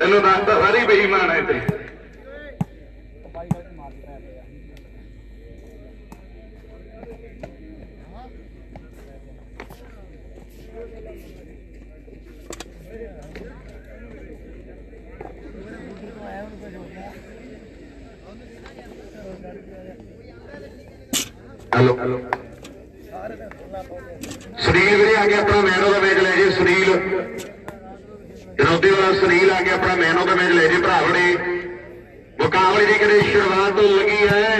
तेन दसदा सारी बेईमान है। हेलो सुनील भी आ गया अपना मैनो का मैच ले जे। सुनील विरोधी वाला सुनील आ गया अपना मैनो का मैच ले जे। भरावो ने मुकाबले की कदे शुरुआत तो लगी है।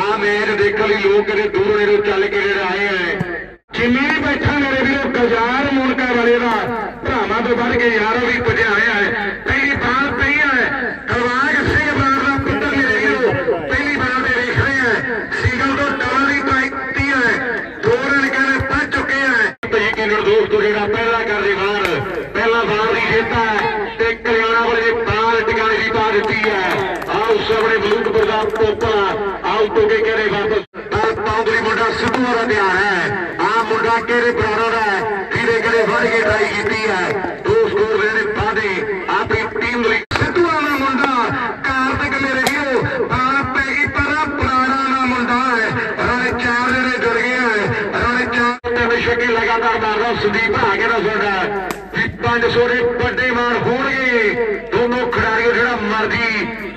आ मैच देखने लिए लोग कदे दूर नेड़े चल के आए हैं। जिम्मे भी बैठा मेरे भी गजार मुनका वाले का भरावां तो बढ़ के यार भी पुजे आया है। पहली बार पई है करवाज सिंह बार का पुत्र भी रही हो। पहली बार में देख रहे हैं सीगल तो दोस्तों जो पहला कर वार पहला वार की जीता है हरियाणा वाले बाल टिकाने की पा दी है। आओ सबने मलूकपुर का पोपला आओ तो के कहने वापस पाउदरी मुंडा सिद्धू वाला ध्यान है। आ मुंडा कहने बराबर है फिर कहने बढ़ के ट्राई की है। दो स्कोर मैंने बाधे आपकी टीम सिद्धू वाला मुंडा कार से कले रही हो आप पैगी पर पुराना ना मुंडा है। उन्होंने चार जने जुड़ गए हैं। उन्होंने चार शक्ल लगातार मार संदीप आगे का सोडा भी 500 के बड़े मार हो गए। दोनों खिलाड़ियों जो मर्जी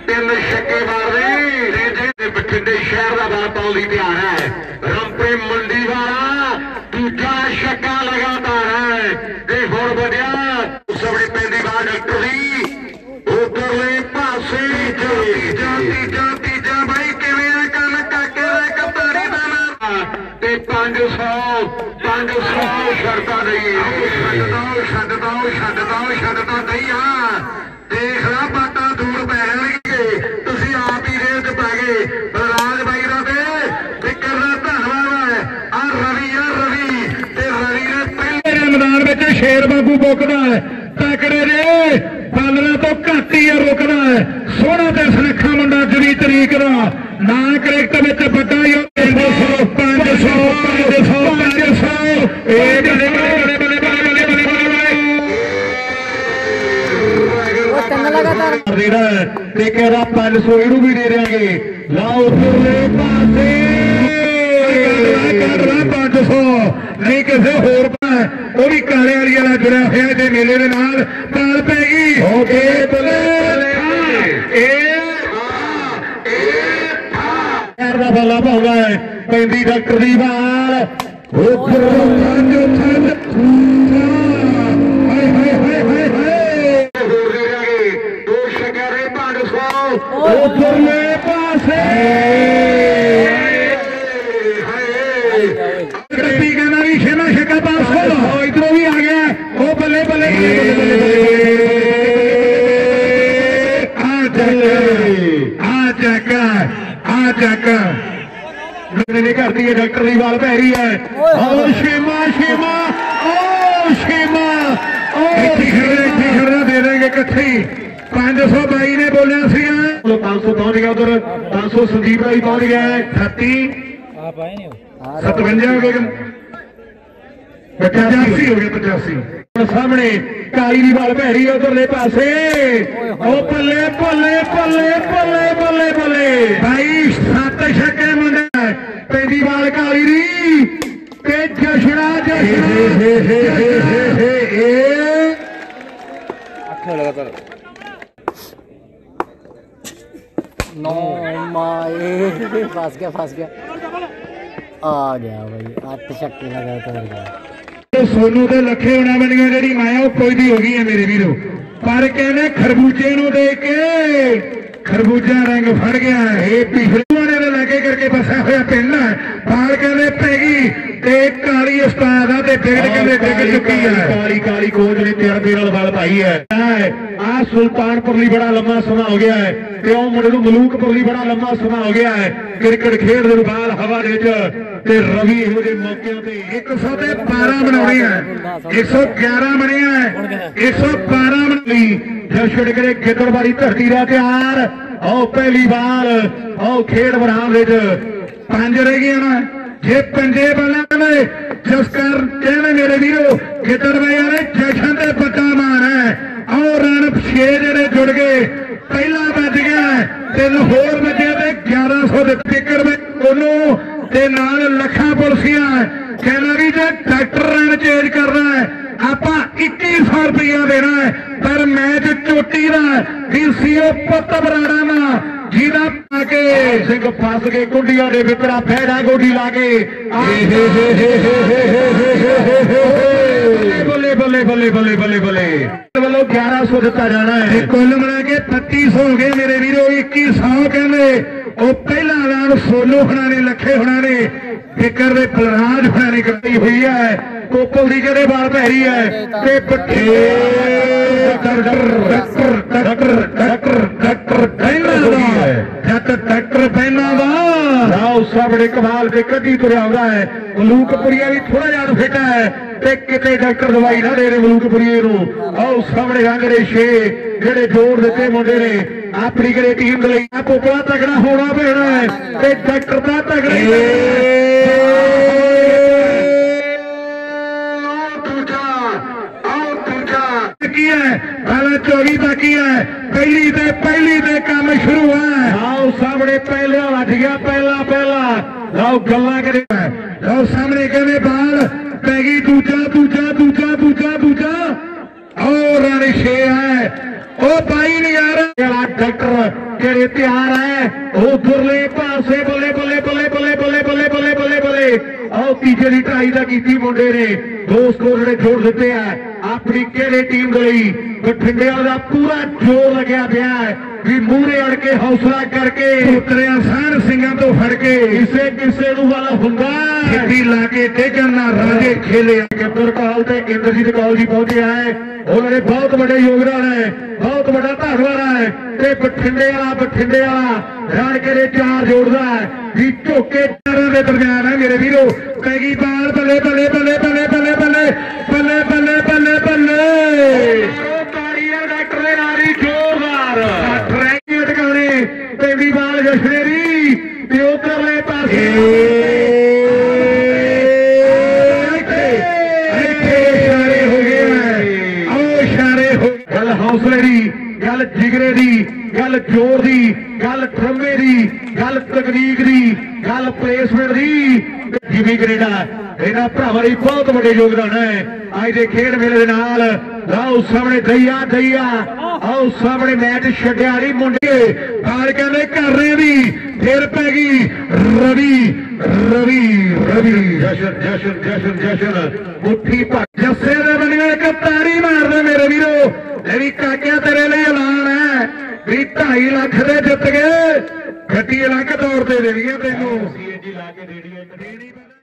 तीन छक्के मार रहे। बठिंडे शहर का बार पाने की तैयार है। रंपे मंडी वाला दूजा छक्का लगातार है। होर बढ़िया सबने पहली बार डॉक्टर जी उधरले पासे तीजा तीजा तीजा भाई किवें कल काके दा कप्तानी दा मार 500 शर्ता नहीं छो नहीं। हाँ देख ला बाटा दूर पैनगे तुम आप ही रेल च पा गए। बलराज भाई का फिकर का धन्यवाद है। आ रवि है रवि ने पहले मैदान में शेर वागू बोकदा है। तकड़े जे बालना तो घट ही रोकदा है। सोहना ते सुनखा मुंडा जनी तरीक का ना क्रिकेट में बड़ा ही 500 एक बल्ले बल्ले बल्ले बल्ले बल्ले बल्ले बल्ले लगातार देना है। ते कह रहा 500 इनू भी दे देंगे। लाओ पूरे पासे कर रहा 500 नहीं किसी होर पाए वो भी काले वाली वाला जुड़िया होया जे मेले के नाल पाल पैगी हो गए। बल्ले बल्ला पाउंदा है पैंदी डॉक्टर दी बाल करती है डॉक्टर की बाल पै रही है। और शेमा शेमा ओ शेमा ओ खिड़ना दे देंगे कट्ठी 522 ने बोलिया सी 500 पहुंच गया। उधर 500 संदीप भाई पहुंच गया है। 57 हो गए 85 हो गए 85 सामने काली की बाल पै रही है। उधरले पासे ओ भले भले भले भले भले भले भाई 7 छक्के मुंडे पेंदी बाल काली री पे जशना जशना लगातार 9 माए फंस गया आ गया भाई 8 छक्के लगातार। सोनू के लखे होना बनिया जी माया कोई भी हो गई है मेरे वीरों पर कहने खरबूजे नूं देख के खरबूजा रंग फड़ गया है। पिछले ने लागे करके फसा हुआ पिंड बाल कहने पैगी काली उस्ताद है बिगड़ चुकी है। काली काली कोच ने तजर्बे नाल बल पाई है। आ सुल्तानपुर लई बड़ा लम्मा समा हो गया है। मुंडे नूं मलूकपुर लई बड़ा लम्मा समा हो गया है। क्रिकेट खेड दे बाल हवा दे ते रवि इहो जे मौकिआं ते 112 बनाउणे है। 111 बने है 112 बनी जशड़ करे खेतरबाड़ी धरती दा त्यार। आओ पहली बार आओ खेड मैदान विच पंज रह गए ना जे पंजे वालों ने जसकर कहने मेरे वीरों खेतर वाले जशन से पक्का मार है। और रन 6 200 रुपया देना है पर मैच चोटी का डीसीओ पुत बराड़ा ना जिला पाके सिंह फस के कुंडिया दे विचरा फैड़ा गोडी ला के बल्ले बल्ले बल्ले बल्ले बल्ले बल्ले वालों 1100 दिता जाना है। कुल मिला के 3500 हो गए मेरे वीरों। 2100 कहने वो पहला ऐलान सोनू होना ने लखे होना ने फिकर ने बलराज होना ने करी हुई है। कोकल की कहने बाल पैरी है ते पट्टे डर डर बड़े कमाल से कदी तुरया होता है। मलूकपुरिया भी थोड़ा ज्यादा फिटा है ते किते डॉक्टर दवाई ना दे रहे मलूकपुरिए नूं। आओ सामने रंगड़े छे जेड़े जोड़ दिते मुंडे ने अपनी घरे टीम दे लई। पोपड़ा तगड़ा होना पैना है ते डॉक्टर दा तगड़ा की है। हालां 24 बाकी है पहली ते काम शुरू है। आओ सामने पहला लग गया पहला लाओ गल्ला करे लाओ सामने कहने बाल पैगी दूजा और रानी छे है। ओ भाई यार डॉक्टर जेड़े तैयार है वो बुरले पासे बल्ले बल्ले बल्ले बल्ले बल्ले बल्ले बल्ले बल्ले बल्ले। आओ तीजे की ट्राई का की मुंडे ने दो स्कोर ने छोड़ दिते है अपनी केड़े टीम गई। बठिंडे का पूरा जोर लग्या पिया है भी मूहरे अड़ के हौसला करके उतरिया सहन सिंह तो फड़ के किसे किसे वाला हुंदा सिद्धी ला के टेकन ना राजे खेले। गब्बर कौल ते इंद्रजीत कौल जी पहुंचे है उन्होंने बहुत बड़े योगदान है बहुत बड़ा धन्यवाद है। ते बठिंडे वाला रण के चार जोड़दा है भी झोके चारों के दरम्यान है मेरे वीरो। पैगी बाल बल्ले बल्ले बल्ले बल्ले बल्ले बल्ले बल्ले बल्ले बल्ले बल्ले गल जिगरे दी गल जोर दी गल ड्रमे दी गल तकनीक दी गल प्लेसमेंट दी जिमी कनेडा इन्होंने भरावां लई बहुत बड़े योगदान है अज दे खेड मेले दे नाल। लाओ सामने दईया आओ सामने मैच छड्डिया नहीं मुंडे बाल कहने कर रहे भी फिर पै गई रवि जशन मुट्ठी भट जस्से दे बनिया एक तारी मार दे मेरे वीरो। मेरी काकिया तेरे लिए ऐलान है भी 2.5 लाख दे जित गए घटी अलग तौर से दे तेनों।